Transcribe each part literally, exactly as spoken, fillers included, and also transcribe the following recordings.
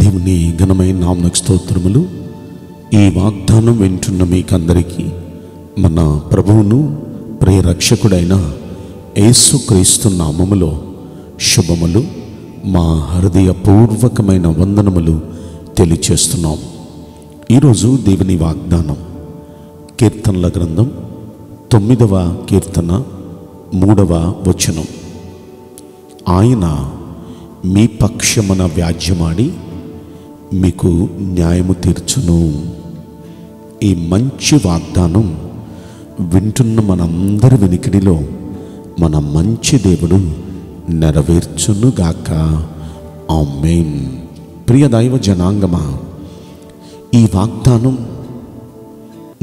దేవుని ఘనమైన నామమునకు స్తోత్రములు. ఈ వాగ్దానం వింటున్న మీకందరికీ మన ప్రభువును ప్రియరక్షకుడైన యేసుక్రీస్తు నామములో శుభములు, మా హృదయపూర్వకమైన వందనములు తెలియచేస్తున్నాం. ఈరోజు దేవుని వాగ్దానం కీర్తనల గ్రంథం తొమ్మిదవ కీర్తన మూడవ వచనం. ఆయన మీ పక్షమున వ్యాజ్యమాడి మీకు న్యాయము తీర్చును. ఈ మంచి వాగ్దానం వింటున్న మనందరి వెనుకడిలో మన మంచి దేవుడు నెరవేర్చునుగాక. ఆమేన్. ప్రియ దైవ జనాంగమా, ఈ వాగ్దానం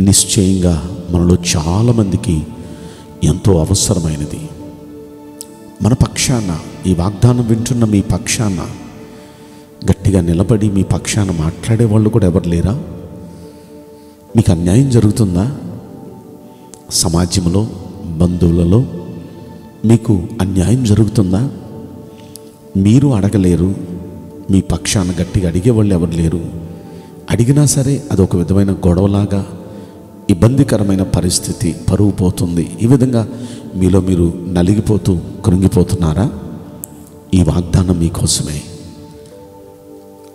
నిశ్చయంగా మనలో చాలామందికి ఎంతో అవసరమైనది. మన పక్షాన, ఈ వాగ్దానం వింటున్న మీ పక్షాన గట్టిగా నిలబడి మీ పక్షాన మాట్లాడే వాళ్ళు కూడా ఎవరు లేరా? మీకు అన్యాయం జరుగుతుందా? సమాజంలో, బంధువులలో మీకు అన్యాయం జరుగుతుందా? మీరు అడగలేరు, మీ పక్షాన గట్టిగా అడిగేవాళ్ళు ఎవరు లేరు. అడిగినా సరే అది ఒక విధమైన గొడవలాగా, ఇబ్బందికరమైన పరిస్థితి, పరువు పోతుంది. ఈ విధంగా మీలో మీరు నలిగిపోతూ కృంగిపోతున్నారా? ఈ వాగ్దానం మీకోసమే.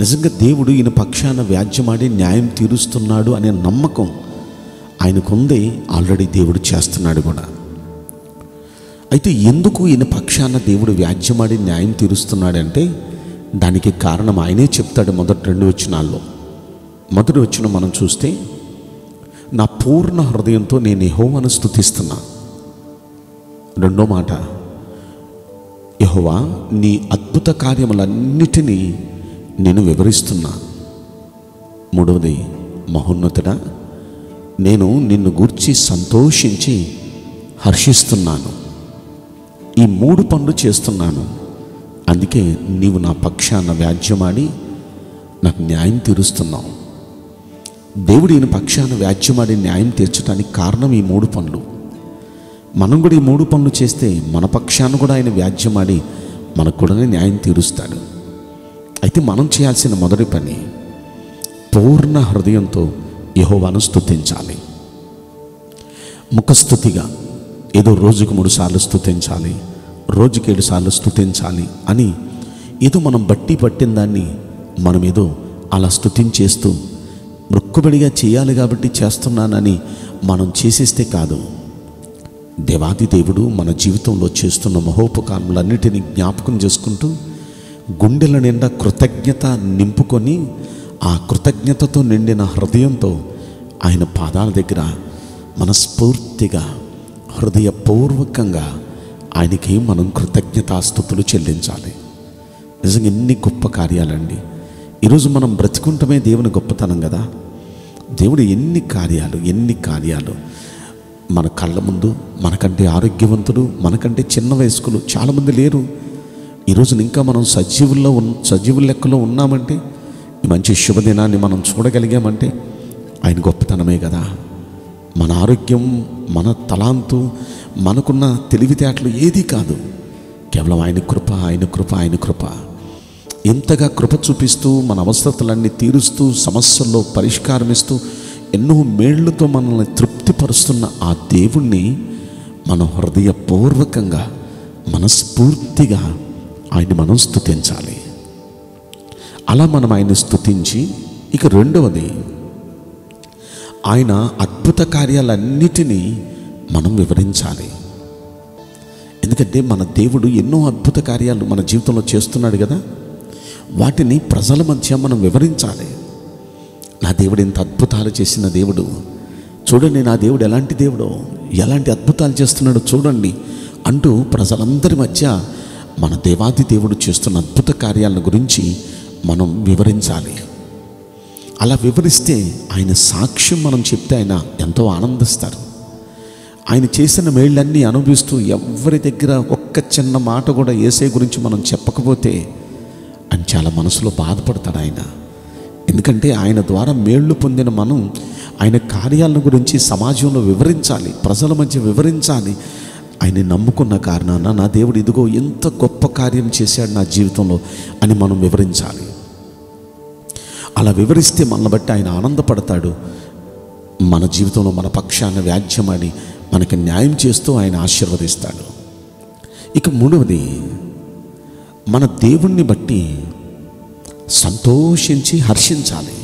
నిజంగా దేవుడు ఈయన పక్షాన వ్యాజ్యమాడి న్యాయం తీరుస్తున్నాడు అనే నమ్మకం ఆయనకుందే. ఆల్రెడీ దేవుడు చేస్తున్నాడు కూడా. అయితే ఎందుకు ఈయన పక్షాన దేవుడు వ్యాజ్యమాడి న్యాయం తీరుస్తున్నాడంటే దానికి కారణం ఆయనే చెప్తాడు. మొదటి రెండు వచనాల్లో మొదటి వచనం మనం చూస్తే, నా పూర్ణ హృదయంతో నేను యెహోవాను స్తుతిస్తున్నా. రెండో మాట, యెహోవా నీ అద్భుత కార్యములన్నిటినీ నేను వివరిస్తున్నా. మూడవది, మహోన్నతుడా నేను నిన్ను గూర్చి సంతోషించి హర్షిస్తున్నాను. ఈ మూడు పనులు చేస్తున్నాను, అందుకే నీవు నా పక్షాన వ్యాజ్యమాడి నాకు న్యాయం తీరుస్తున్నావు. దేవుడు ఈయన పక్షాన వ్యాజ్యమాడి న్యాయం తీర్చడానికి కారణం ఈ మూడు పనులు. మనం కూడా ఈ మూడు పనులు చేస్తే మన పక్షాన కూడా ఆయన వ్యాజ్యమాడి మనకు కూడా న్యాయం తీరుస్తాడు. అయితే మనం చేయాల్సిన మొదటి పని పూర్ణ హృదయంతో యెహోవాను స్తుతించాలి. ముఖస్తుతిగా ఏదో రోజుకు మూడు సార్లు స్తుతించాలి, రోజుకి ఏడు సార్లు స్తుతించాలి అని ఏదో మనం బట్టి పట్టిన దాన్ని మనం ఏదో అలా స్తుతించేస్తూ మొక్కుబడిగా చేయాలి కాబట్టి చేస్తున్నానని మనం చేసేస్తే కాదు. దేవాది దేవుడు మన జీవితంలో చేస్తున్న మహోపకారములన్నిటినీ జ్ఞాపకం చేసుకుంటూ గుండెల నిండా కృతజ్ఞత నింపుకొని ఆ కృతజ్ఞతతో నిండిన హృదయంతో ఆయన పాదాల దగ్గర మనస్ఫూర్తిగా హృదయపూర్వకంగా ఆయనకి మనం కృతజ్ఞతాస్తుతులు చెల్లించాలి. నిజంగా ఎన్ని గొప్ప కార్యాలండి. ఈరోజు మనం బ్రతికుంటమే దేవుని గొప్పతనం కదా. దేవుడు ఎన్ని కార్యాలు ఎన్ని కార్యాలు మన కళ్ళ ముందు. మనకంటే ఆరోగ్యవంతుడు, మనకంటే చిన్న వయస్కులు చాలామంది లేరు. ఈరోజు ఇంకా మనం సజీవుల్లో ఉన్న సజీవుల లెక్కలో ఉన్నామంటే, ఈ మంచి శుభదినాన్ని మనం చూడగలిగామంటే ఆయన గొప్పతనమే కదా. మన ఆరోగ్యం, మన తలాంతు, మనకున్న తెలివితేటలు ఏదీ కాదు. కేవలం ఆయన కృప, ఆయన కృప, ఆయన కృప. ఎంతగా కృప చూపిస్తూ మన అవసరతలన్నీ తీరుస్తూ సమస్యల్లో పరిష్కారం ఇస్తూ ఎన్నో మేళ్లతో మనల్ని తృప్తిపరుస్తున్న ఆ దేవుణ్ణి మన హృదయపూర్వకంగా మనస్ఫూర్తిగా ఆయన మనం స్తుతించాలి. అలా మనం ఆయన స్తుతించి, ఇక రెండవది, ఆయన అద్భుత కార్యాలన్నిటినీ మనం వివరించాలి. ఎందుకంటే మన దేవుడు ఎన్నో అద్భుత కార్యాలు మన జీవితంలో చేస్తున్నాడు కదా. వాటిని ప్రజల మధ్య మనం వివరించాలి. నా దేవుడు ఇంత అద్భుతాలు చేసిన దేవుడు, చూడండి నా దేవుడు ఎలాంటి దేవుడో, ఎలాంటి అద్భుతాలు చేస్తున్నాడో చూడండి అంటూ ప్రజలందరి మధ్య మన దేవాది దేవుడు చేస్తున్న అద్భుత కార్యాలను గురించి మనం వివరించాలి. అలా వివరిస్తే ఆయన సాక్ష్యం మనం చెప్తే ఆయన ఎంతో ఆనందిస్తారు. ఆయన చేసిన మేళ్ళన్నీ అనుభవిస్తూ ఎవరి దగ్గర ఒక్క చిన్న మాట కూడా యేసయ్య గురించి మనం చెప్పకపోతే ఆయన చాలా మనసులో బాధపడతాడు ఆయన. ఎందుకంటే ఆయన ద్వారా మేళ్ళు పొందిన మనం ఆయన కార్యాలను గురించి సమాజంలో వివరించాలి, ప్రజల మధ్య వివరించాలి. ఆయన నమ్ముకున్న కారణాన నా దేవుడు ఇదిగో ఎంత గొప్ప కార్యం చేశాడు నా జీవితంలో అని మనం వివరించాలి. అలా వివరిస్తే మనల్ని బట్టి ఆయన ఆనందపడతాడు. మన జీవితంలో మన పక్షాన్ని వ్యాజ్యమాడి మనకి న్యాయం చేస్తూ ఆయన ఆశీర్వదిస్తాడు. ఇక మూడవది, మన దేవుణ్ణి బట్టి సంతోషించి హర్షించాలి.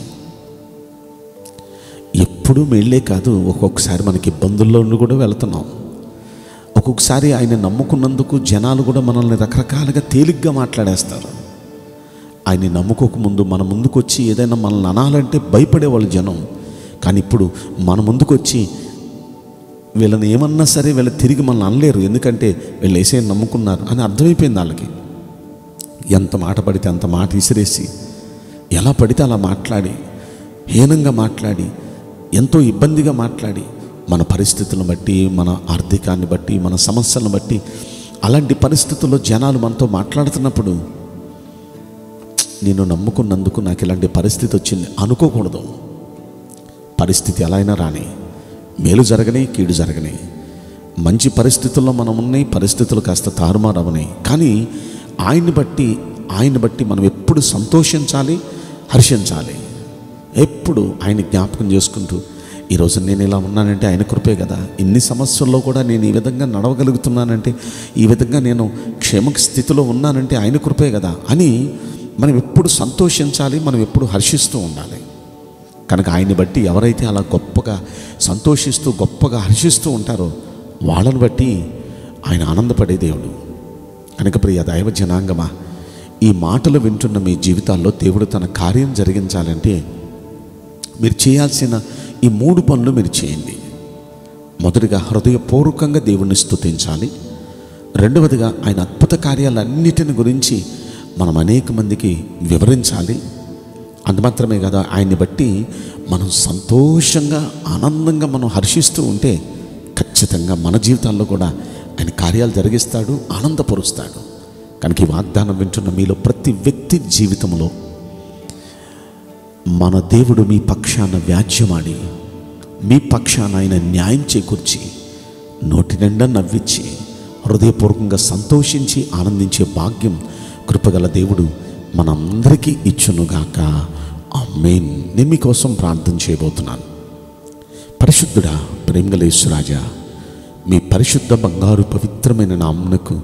ఎప్పుడూ మేళ్ళే కాదు, ఒక్కొక్కసారి మనకి ఇబ్బందుల్లో ఉండి కూడా వెళుతున్నాం. ఒక్కొక్కసారి ఆయన నమ్ముకున్నందుకు జనాలు కూడా మనల్ని రకరకాలుగా తేలిగ్గా మాట్లాడేస్తారు. ఆయన నమ్ముకోకముందు మన ముందుకు వచ్చి ఏదైనా మనల్ని అనాలంటే భయపడేవాళ్ళు జనం. కానీ ఇప్పుడు మన ముందుకు వచ్చి వీళ్ళని ఏమన్నా సరే వీళ్ళు తిరిగి మనల్ని అనలేరు, ఎందుకంటే వీళ్ళు ఏసే నమ్ముకున్నారు అని అర్థమైపోయింది వాళ్ళకి. ఎంత మాట పడితే అంత మాట విసిరేసి, ఎలా పడితే అలా మాట్లాడి, హీనంగా మాట్లాడి, ఎంతో ఇబ్బందిగా మాట్లాడి, మన పరిస్థితులను బట్టి, మన ఆర్థికాన్ని బట్టి, మన సమస్యలను బట్టి అలాంటి పరిస్థితుల్లో జనాలు మనతో మాట్లాడుతున్నప్పుడు నేను నమ్ముకున్నందుకు నాకు ఇలాంటి పరిస్థితి వచ్చింది అనుకోకూడదు. పరిస్థితి ఎలా అయినా రాని, మేలు జరగని కీడు జరగని, మంచి పరిస్థితుల్లో మనం ఉన్నాయి, పరిస్థితులు కాస్త తారుమారవని. కానీ ఆయన్ని బట్టి ఆయన్ని బట్టి మనం ఎప్పుడు సంతోషించాలి, హర్షించాలి. ఎప్పుడు ఆయన జ్ఞాపకం చేసుకుంటూ ఈరోజు నేను ఇలా ఉన్నానంటే ఆయన కృపే కదా, ఇన్ని సమస్యల్లో కూడా నేను ఈ విధంగా నడవగలుగుతున్నానంటే, ఈ విధంగా నేను క్షేమ స్థితిలో ఉన్నానంటే ఆయన కృపే కదా అని మనం ఎప్పుడు సంతోషించాలి, మనం ఎప్పుడు హర్షిస్తూ ఉండాలి. కనుక ఆయన్ని బట్టి ఎవరైతే అలా గొప్పగా సంతోషిస్తూ గొప్పగా హర్షిస్తూ ఉంటారో వాళ్ళని బట్టి ఆయన ఆనందపడే దేవుడు. కనుక ప్రియ దైవ జనాంగమా, ఈ మాటలు వింటున్న మీ జీవితాల్లో దేవుడు తన కార్యం జరిగించాలంటే మీరు చేయాల్సిన ఈ మూడు పనులు మీరు చేయండి. మొదటిగా హృదయపూర్వకంగా దేవుణ్ణి స్తుతించాలి. రెండవదిగా ఆయన అద్భుత కార్యాలన్నిటిని గురించి మనం అనేక మందికి వివరించాలి. అంత మాత్రమే కదా, ఆయన్ని బట్టి మనం సంతోషంగా ఆనందంగా మనం హర్షిస్తూ ఉంటే ఖచ్చితంగా మన జీవితాల్లో కూడా ఆయన కార్యాలు జరిగిస్తాడు, ఆనందపరుస్తాడు. కనుక ఈ వాగ్దానం వింటున్న మీలో ప్రతి వ్యక్తి జీవితంలో మన దేవుడు మీ పక్షాన వ్యాజ్యమాడి, మీ పక్షాన ఆయన న్యాయం చేకూర్చి, నోటి నిండా నవ్వించి, హృదయపూర్వకంగా సంతోషించి ఆనందించే భాగ్యం కృపగల దేవుడు మనందరికీ ఇచ్చునుగాక. ఆమేన్. నేను మీకోసం ప్రార్థన చేయబోతున్నాను. పరిశుద్ధుడా, ప్రేమగలేశ్వరాజా, మీ పరిశుద్ధ బంగారు పవిత్రమైన నామమునకు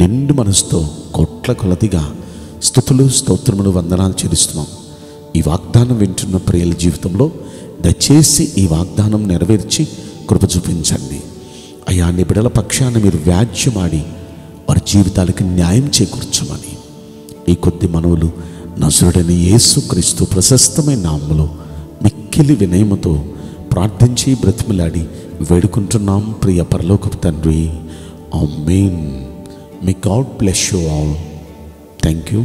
నిండు మనసుతో కోట్ల కొలదిగా స్తుతులు స్తోత్రములు వందనాలు చెల్లిస్తున్నాం. ఈ వాగ్దానం వింటున్న ప్రియల జీవితంలో దయచేసి ఈ వాగ్దానం నెరవేర్చి కృప చూపించండి. అయ్యా, నీ బిడల పక్షాన మీరు వ్యాజ్యమాడి వారి జీవితాలకి న్యాయం చేకూర్చమని ఈ కొద్ది మనవులు నజరుడైన యేసుక్రీస్తు ప్రశస్తమైన నామములో మిక్కిలి వినయముతో ప్రార్థించి బ్రతిమిలాడి వేడుకుంటున్నాం ప్రియ పరలోకపు తండ్రి. ఆమేన్. May God bless you all. Thank you.